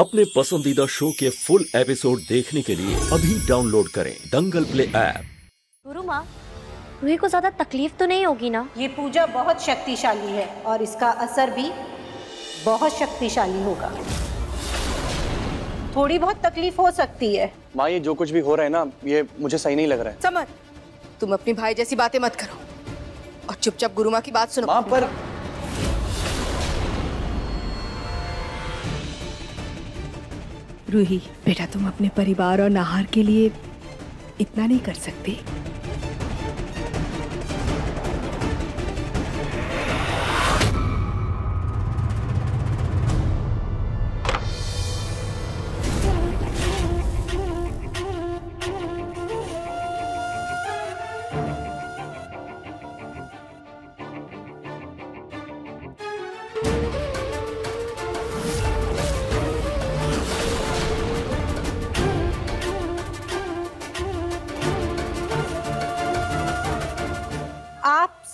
अपने पसंदीदा शो के फुल एपिसोड देखने के लिए अभी डाउनलोड करें दंगल प्ले ऐप। गुरु माँ, रूही को ज्यादा तकलीफ तो नहीं होगी ना? ये पूजा बहुत शक्तिशाली है और इसका असर भी बहुत शक्तिशाली होगा। थोड़ी बहुत तकलीफ हो सकती है। माँ, ये जो कुछ भी हो रहा है ना, ये मुझे सही नहीं लग रहा है। समर, तुम अपने भाई जैसी बातें मत करो और चुपचाप गुरु माँ की बात सुनो। माँ पर रूही, बेटा तुम अपने परिवार और नाहर के लिए इतना नहीं कर सकते।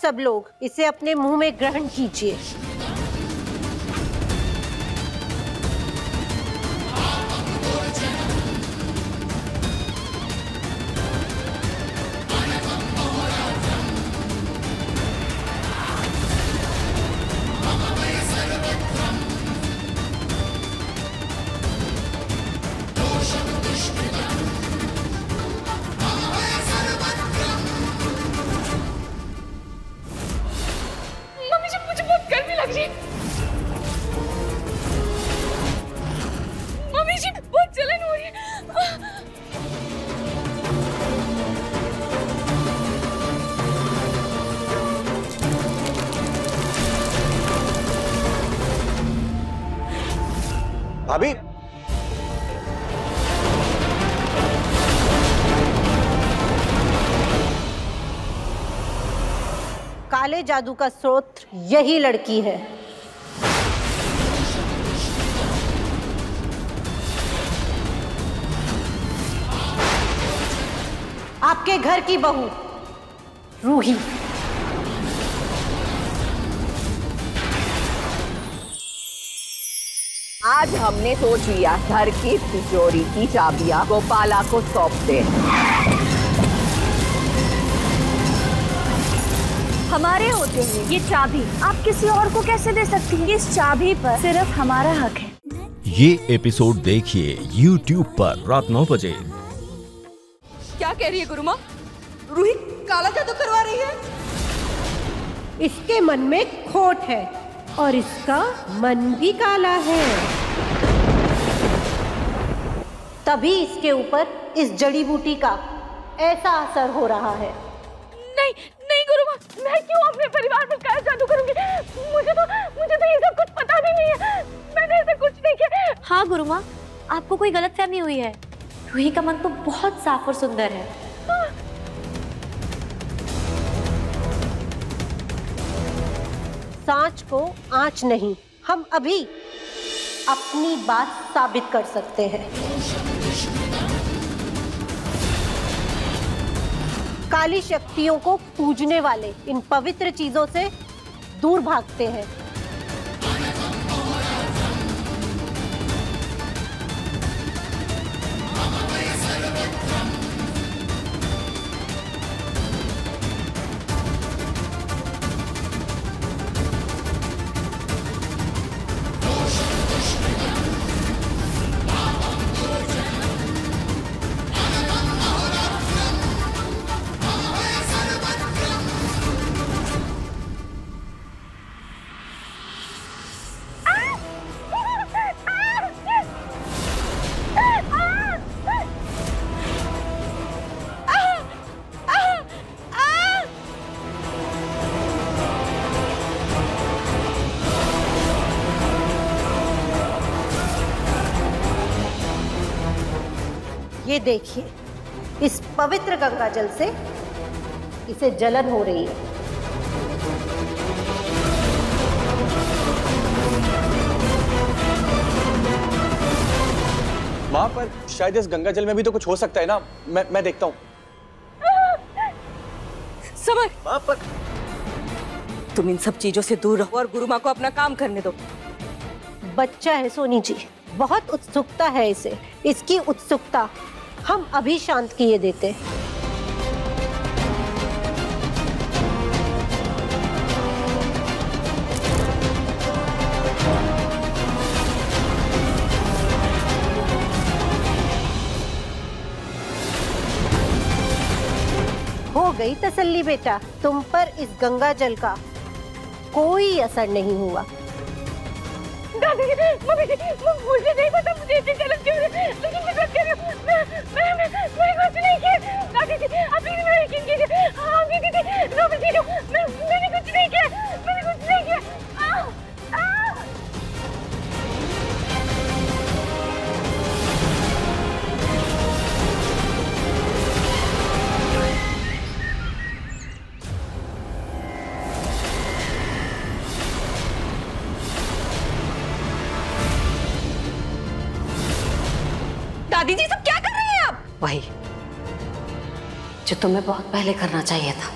सब लोग इसे अपने मुंह में ग्रहण कीजिए। भाभी, काले जादू का स्रोत यही लड़की है। आपके घर की बहू रूही। आज हमने सोच लिया घर की तिजोरी की चाबियां गोपाला को सौंप दें। हमारे होते हुए ये चाबी आप किसी और को कैसे दे सकती हैं? इस चाबी पर सिर्फ हमारा हक है। ये एपिसोड देखिए YouTube पर रात 9 बजे। क्या कह रही है गुरु माँ? रूही काला जादू करवा रही है। इसके मन में खोट है और इसका मन भी काला है, तभी इसके ऊपर इस जड़ी बूटी का ऐसा असर हो रहा है। नहीं नहीं गुरु माँ, मैं क्यों अपने परिवार में काला जादू करूंगी? मुझे तो ये सब कुछ पता भी नहीं है। मैंने ऐसा कुछ नहीं किया। हाँ गुरु माँ, आपको कोई गलतफहमी हुई है। रूही का मन तो बहुत साफ और सुंदर है। हाँ। सांच को आंच नहीं, हम अभी अपनी बात साबित कर सकते हैं। काली शक्तियों को पूजने वाले इन पवित्र चीजों से दूर भागते हैं। ये देखिए, इस पवित्र गंगा जल से इसे जलन हो रही है। माँ, पर शायद इस गंगा जल में भी तो कुछ हो सकता है ना। मैं देखता हूँ। समर, माँ पर तुम इन सब चीजों से दूर रहो और गुरु माँ को अपना काम करने दो। बच्चा है सोनी जी, बहुत उत्सुकता है इसे, इसकी उत्सुकता हम अभी शांत किए देते। हो गई तसल्ली बेटा, तुम पर इस गंगा जल का कोई असर नहीं हुआ। मुझे नहीं पता, मुझे दादी जी सब क्या कर रहे हैं आप? वही जो तुम्हें बहुत पहले करना चाहिए था।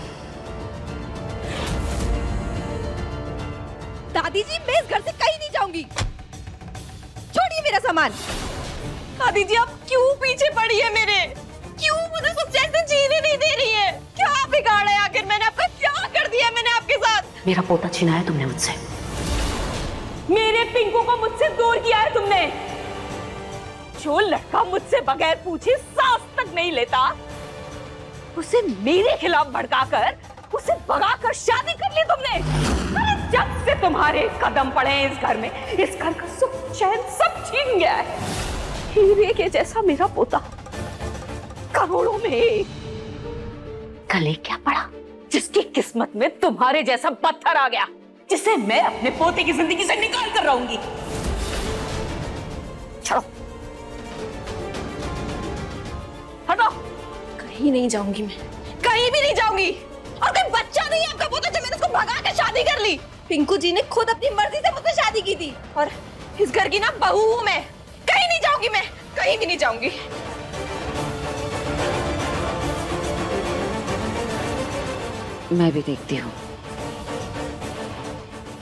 दादी जी मैं इस घर से कहीं नहीं जाऊंगी, छोड़िए मेरा सामान। दादी जी आप क्यों पीछे पड़ी है मेरे, क्यों मुझे सब जैसे जीने नहीं दे रही है? क्या बिगाड़ है आखिर मैंने आपका, क्या कर दिया मैंने आपके साथ? मेरा पोता छीना है तुमने मुझसे, मेरे पिंकू को मुझसे दूर किया है तुमने। जो लड़का मुझसे बगैर पूछे सांस तक नहीं लेता, उसे मेरे खिलाफ भड़काकर उसे भगाकर शादी कर ली तुमने। अरे जब से तुम्हारे कदम पड़े हैं इस घर में, इस घर का सुख चैन सब छीन गया है। हीरे के जैसा मेरा पोता करोड़ों में एक, कल क्या पड़ा जिसकी किस्मत में तुम्हारे जैसा पत्थर आ गया, जिसे मैं अपने पोते की जिंदगी से निकाल कर रहूंगी। चलो हटो, कहीं नहीं जाऊंगी मैं, कहीं भी नहीं जाऊंगी। और कोई बच्चा नहीं है आपका पोता जो मैंने उसको भगा के शादी कर ली। पिंकू जी ने खुद अपनी मर्जी से मुझसे शादी की थी और इस घर की ना बहू हूं मैं। कहीं नहीं जाऊंगी मैं, कहीं भी नहीं जाऊंगी। मैं भी देखती हूँ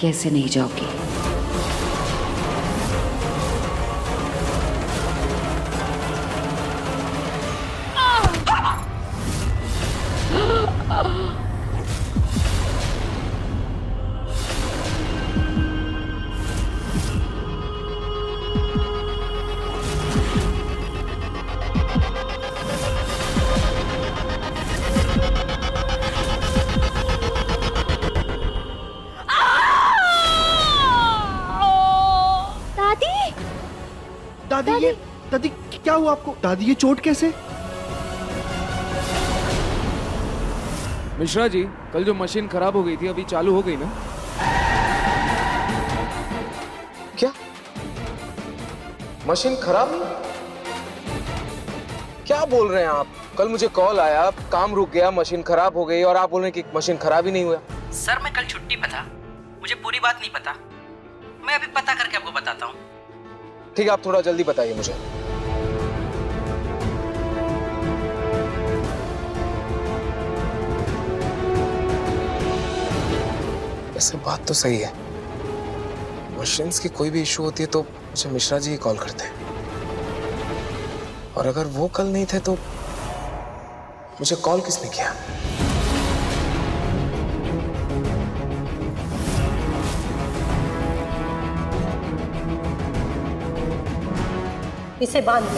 कैसे नहीं जाओगी। दादी क्या हुआ आपको? दादी ये चोट कैसे? मिश्रा जी कल जो मशीन खराब हो गई थी अभी चालू हो गई ना? क्या मशीन खराब? क्या बोल रहे हैं आप? कल मुझे कॉल आया, काम रुक गया, मशीन खराब हो गई, और आप बोल रहे हैं कि मशीन खराब ही नहीं हुआ। सर मैं कल छुट्टी पर था, मुझे पूरी बात नहीं पता, मैं अभी पता करके आपको बताता हूँ। ठीक, आप थोड़ा जल्दी बताइए मुझे। वैसे बात तो सही है, मशीन्स की कोई भी इश्यू होती है तो मुझे मिश्रा जी ही कॉल करते हैं, और अगर वो कल नहीं थे तो मुझे कॉल किसने किया? इसे बांध लो।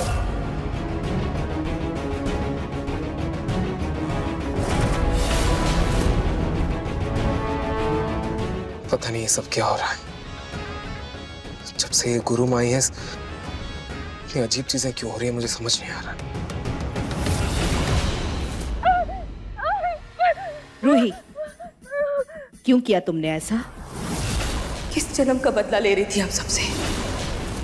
पता नहीं ये सब क्या हो रहा है, जब से ये गुरु माँ आई है ये अजीब चीजें क्यों हो रही है मुझे समझ नहीं आ रहा। रूही क्यों किया तुमने ऐसा? किस जन्म का बदला ले रही थी हम सबसे?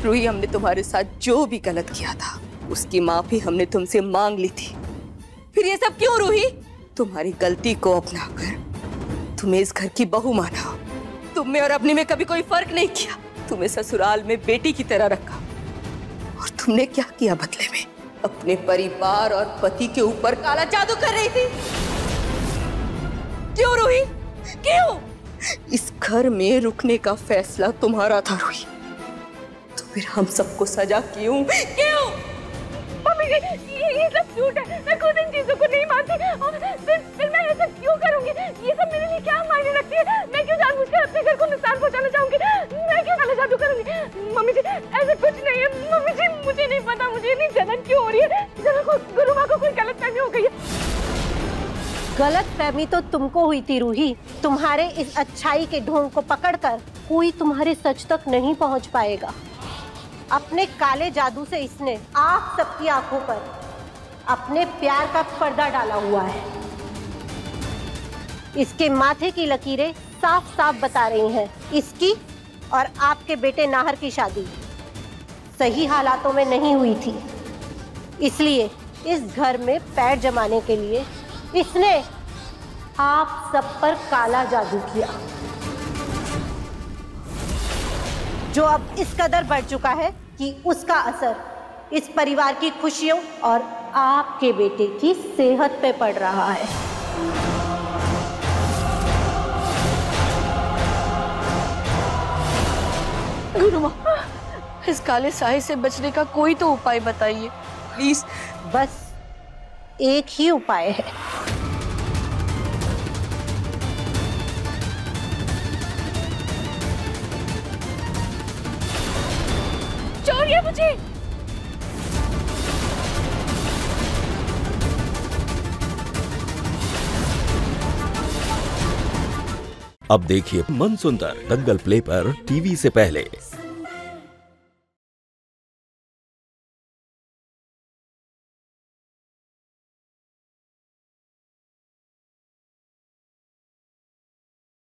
रूही हमने तुम्हारे साथ जो भी गलत किया था उसकी माफी हमने तुमसे मांग ली थी, फिर ये सब क्यों? रूही तुम्हारी गलती को अपनाकर तुम्हें इस घर की बहू माना, तुम में और अपने में कभी कोई फर्क नहीं किया, तुम्हें ससुराल में बेटी की तरह रखा, और तुमने क्या किया बदले में? अपने परिवार और पति के ऊपर काला जादू कर रही थी। क्यों रूही क्यों? इस घर में रुकने का फैसला तुम्हारा था रूही, फिर हम सबको सजा क्यों? क्यों? मम्मी ये सब झूठ है। मैं खुद इन चीजों को नहीं मानती। फिर मैं ये सब क्यों करूंगी? ये सब मेरे लिए क्या मायने रखती है? मैं क्यों जानबूझकर अपने घर को नुकसान पहुंचाना चाहूंगी? मैं क्यों काला जादू करूंगी? मम्मी जी ऐसा कुछ नहीं है। मम्मी जी मुझे नहीं पता मुझे इतनी जलन क्यों हो रही है। गुरु माँ को कोई गलतफहमी हो गई है। गलतफहमी तो तुमको हुई थी रूही। तुम्हारे इस अच्छाई के ढोंग को पकड़कर कोई तुम्हारे सच तक नहीं पहुंच पाएगा। अपने काले जादू से इसने आप सबकी आंखों पर अपने प्यार का पर्दा डाला हुआ है। इसके माथे की लकीरें साफ साफ बता रही हैं। इसकी और आपके बेटे नाहर की शादी सही हालातों में नहीं हुई थी, इसलिए इस घर में पैर जमाने के लिए इसने आप सब पर काला जादू किया, जो अब इस कदर बढ़ चुका है कि उसका असर इस परिवार की खुशियों और आपके बेटे की सेहत पे पड़ रहा है। गुरु माँ, इस काले साए से बचने का कोई तो उपाय बताइए प्लीज। बस एक ही उपाय है। छोड़िए मुझे। अब देखिए मन सुंदर दंगल प्ले पर टीवी से पहले।